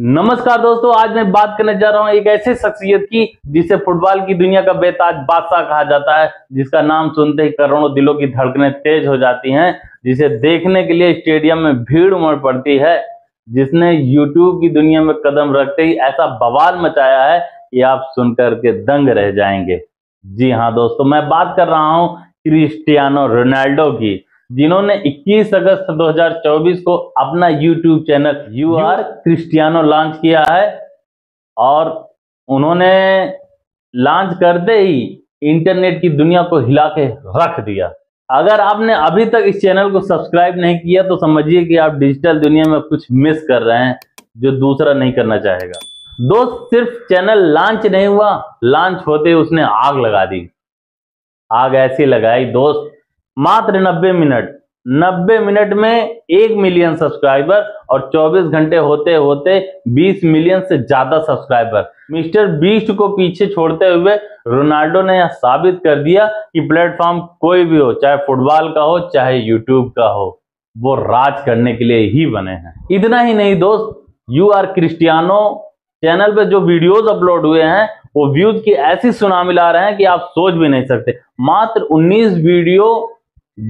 नमस्कार दोस्तों, आज मैं बात करने जा रहा हूं एक ऐसे शख्सियत की जिसे फुटबॉल की दुनिया का बेताज बादशाह कहा जाता है, जिसका नाम सुनते ही करोड़ों दिलों की धड़कनें तेज हो जाती हैं, जिसे देखने के लिए स्टेडियम में भीड़ उमड़ पड़ती है, जिसने यूट्यूब की दुनिया में कदम रखते ही ऐसा बवाल मचाया है कि आप सुनकर के दंग रह जाएंगे। जी हाँ दोस्तों, मैं बात कर रहा हूँ क्रिस्टियानो रोनाल्डो की, जिन्होंने 21 अगस्त 2024 को अपना YouTube चैनल UrCristiano लॉन्च किया है और उन्होंने लॉन्च करते ही इंटरनेट की दुनिया को हिला के रख दिया। अगर आपने अभी तक इस चैनल को सब्सक्राइब नहीं किया तो समझिए कि आप डिजिटल दुनिया में कुछ मिस कर रहे हैं जो दूसरा नहीं करना चाहेगा। दोस्त, सिर्फ चैनल लॉन्च नहीं हुआ, लॉन्च होते उसने आग लगा दी। आग ऐसी लगाई दोस्त, मात्र 90 मिनट में 1 मिलियन सब्सक्राइबर और 24 घंटे होते होते 20 मिलियन से ज्यादा सब्सक्राइबर। मिस्टर बीस्ट को पीछे छोड़ते हुए रोनाल्डो ने यह साबित कर दिया कि प्लेटफॉर्म कोई भी हो, चाहे फुटबॉल का हो चाहे यूट्यूब का हो, वो राज करने के लिए ही बने हैं। इतना ही नहीं दोस्त, UrCristiano चैनल पे जो वीडियोज अपलोड हुए हैं वो व्यूज की ऐसी सुनामी ला रहे हैं कि आप सोच भी नहीं सकते। मात्र 19 वीडियो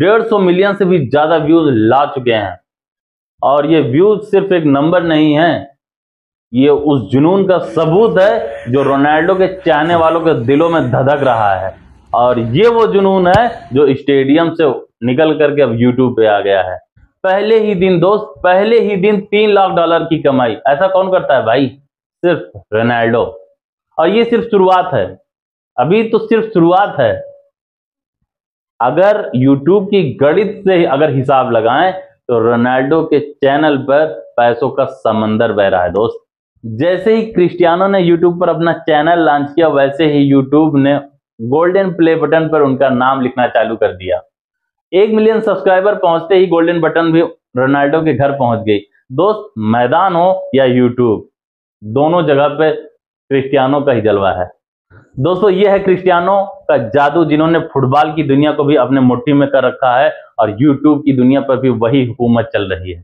150 मिलियन से भी ज्यादा व्यूज ला चुके हैं और ये व्यूज सिर्फ एक नंबर नहीं है, ये उस जुनून का सबूत है जो रोनाल्डो के चाहने वालों के दिलों में धधक रहा है और ये वो जुनून है जो स्टेडियम से निकल करके अब यूट्यूब पे आ गया है। पहले ही दिन दोस्त, पहले ही दिन $3 लाख की कमाई, ऐसा कौन करता है भाई? सिर्फ रोनाल्डो। और ये सिर्फ शुरुआत है, अभी तो सिर्फ शुरुआत है। अगर YouTube की गणित से अगर हिसाब लगाएं तो रोनाल्डो के चैनल पर पैसों का समंदर बह रहा है दोस्त। जैसे ही क्रिस्टियानो ने YouTube पर अपना चैनल लॉन्च किया, वैसे ही YouTube ने गोल्डन प्ले बटन पर उनका नाम लिखना चालू कर दिया। 1 मिलियन सब्सक्राइबर पहुंचते ही गोल्डन बटन भी रोनाल्डो के घर पहुंच गई। दोस्त, मैदान हो या यूट्यूब, दोनों जगह पे क्रिस्टियानो का ही जलवा है। दोस्तों, ये है क्रिस्टियानो का जादू, जिन्होंने फुटबॉल की दुनिया को भी अपने मुट्ठी में कर रखा है और यूट्यूब की दुनिया पर भी वही हुकूमत चल रही है।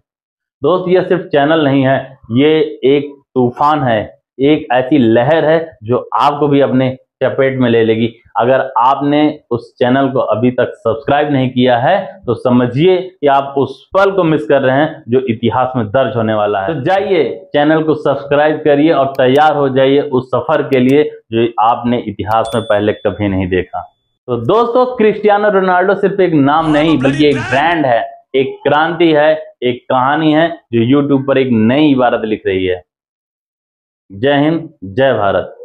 दोस्त, ये सिर्फ चैनल नहीं है, ये एक तूफान है, एक ऐसी लहर है जो आपको भी अपने चपेट में ले लेगी। अगर आपने उस चैनल को अभी तक सब्सक्राइब नहीं किया है तो समझिए कि आप उस पल को मिस कर रहे हैं जो इतिहास में दर्ज होने वाला है। तो जाइए चैनल को सब्सक्राइब करिए और तैयार हो जाइए उस सफर के लिए जो आपने इतिहास में पहले कभी नहीं देखा। तो दोस्तों, क्रिस्टियानो रोनाल्डो सिर्फ एक नाम नहीं बल्कि एक ब्रांड है, एक क्रांति है, एक कहानी है जो यूट्यूब पर एक नई इबारत लिख रही है। जय हिंद, जय भारत।